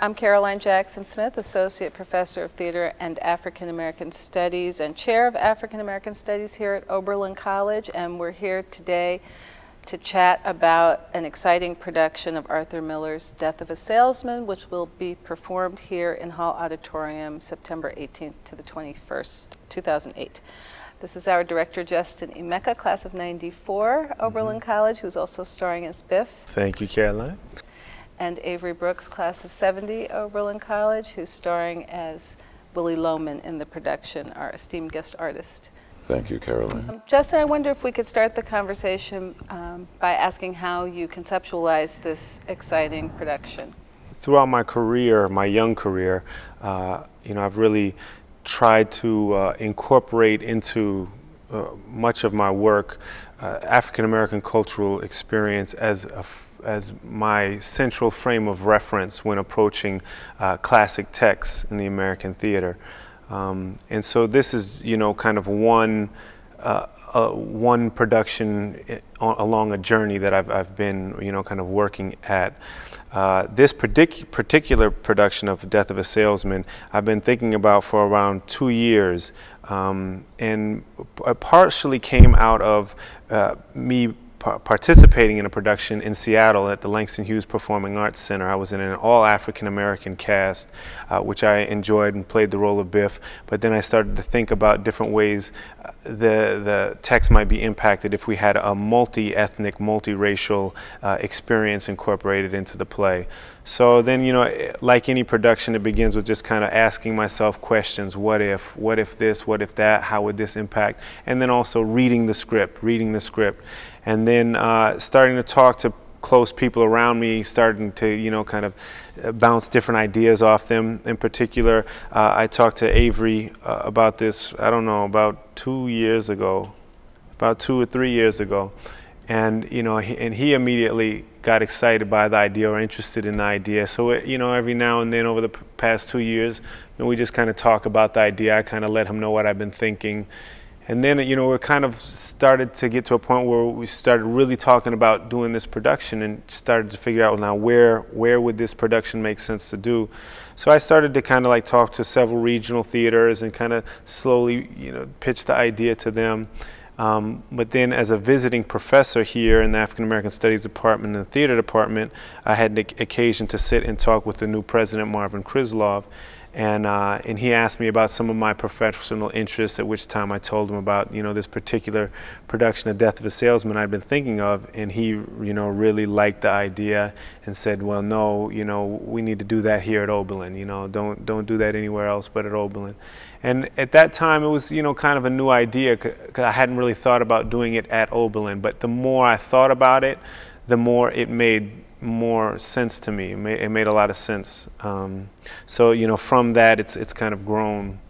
I'm Caroline Jackson-Smith, Associate Professor of Theater and African American Studies and Chair of African American Studies here at Oberlin College, and we're here today to chat about an exciting production of Arthur Miller's Death of a Salesman, which will be performed here in Hall Auditorium September 18th to the 21st, 2008. This is our director, Justin Emeka, class of 94, Oberlin College, who's also starring as Biff. Thank you, Caroline. And Avery Brooks, class of 70, Oberlin College, who's starring as Willie Loman in the production, our esteemed guest artist. Thank you, Caroline. Justin, I wonder if we could start the conversation by asking how you conceptualize this exciting production. Throughout my career, my young career, you know, I've really tried to incorporate into much of my work African American cultural experience as my central frame of reference when approaching classic texts in the American theater. And so this is, you know, kind of one production along a journey that I've been, you know, kind of working at. This particular production of Death of a Salesman, I've been thinking about for around 2 years, and it partially came out of me participating in a production in Seattle at the Langston Hughes Performing Arts Center. I was in an all-African-American cast, which I enjoyed and played the role of Biff, but then I started to think about different ways the text might be impacted if we had a multi-ethnic, multi-racial experience incorporated into the play. So then, you know, like any production, it begins with just kind of asking myself questions. What if this, what if that, how would this impact? And then also reading the script. And then starting to talk to close people around me, starting to, you know, kind of bounce different ideas off them. In particular, I talked to Avery about this, I don't know, about 2 or 3 years ago. And, you know, he immediately got excited by the idea or interested in the idea. So, you know, every now and then over the past 2 years, you know, we just kind of talk about the idea. I kind of let him know what I've been thinking. And then, you know, we kind of started to get to a point where we started really talking about doing this production and started to figure out, well, now where would this production make sense to do? So I started to kind of like talk to several regional theaters and kind of slowly, you know, pitch the idea to them. But then as a visiting professor here in the African American Studies Department and the Theater Department, I had the occasion to sit and talk with the new president, Marvin Krislov. And he asked me about some of my professional interests, at which time I told him about, you know, this particular production of Death of a Salesman I'd been thinking of, and he, you know, really liked the idea and said, well, no, you know, we need to do that here at Oberlin, you know, don't do that anywhere else but at Oberlin. And at that time, it was, you know, kind of a new idea, because I hadn't really thought about doing it at Oberlin, but the more I thought about it, the more it made more sense to me. It made a lot of sense. So, you know, from that, it's kind of grown.